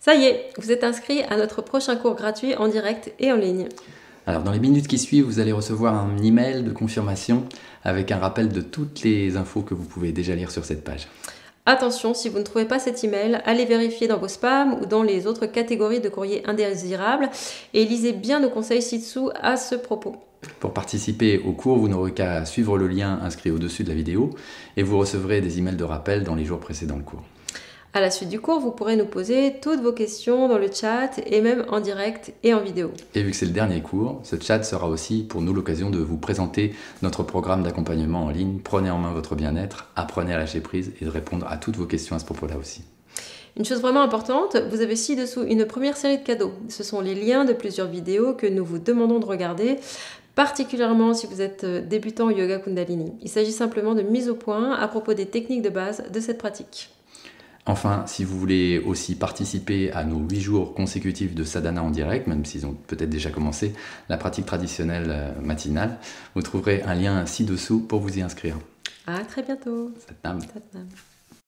Ça y est, vous êtes inscrit à notre prochain cours gratuit en direct et en ligne. Alors dans les minutes qui suivent, vous allez recevoir un email de confirmation avec un rappel de toutes les infos que vous pouvez déjà lire sur cette page. Attention, si vous ne trouvez pas cet email, allez vérifier dans vos spams ou dans les autres catégories de courriers indésirables et lisez bien nos conseils ci-dessous à ce propos. Pour participer au cours, vous n'aurez qu'à suivre le lien inscrit au-dessus de la vidéo et vous recevrez des emails de rappel dans les jours précédant le cours. À la suite du cours, vous pourrez nous poser toutes vos questions dans le chat et même en direct et en vidéo. Et vu que c'est le dernier cours, ce chat sera aussi pour nous l'occasion de vous présenter notre programme d'accompagnement en ligne. Prenez en main votre bien-être, apprenez à lâcher prise et de répondre à toutes vos questions à ce propos-là aussi. Une chose vraiment importante, vous avez ci-dessous une première série de cadeaux. Ce sont les liens de plusieurs vidéos que nous vous demandons de regarder, particulièrement si vous êtes débutant au yoga Kundalini. Il s'agit simplement de mise au point à propos des techniques de base de cette pratique. Enfin, si vous voulez aussi participer à nos 8 jours consécutifs de Sadhana en direct, même s'ils ont peut-être déjà commencé, la pratique traditionnelle matinale, vous trouverez un lien ci-dessous pour vous y inscrire. À très bientôt. Sadhana.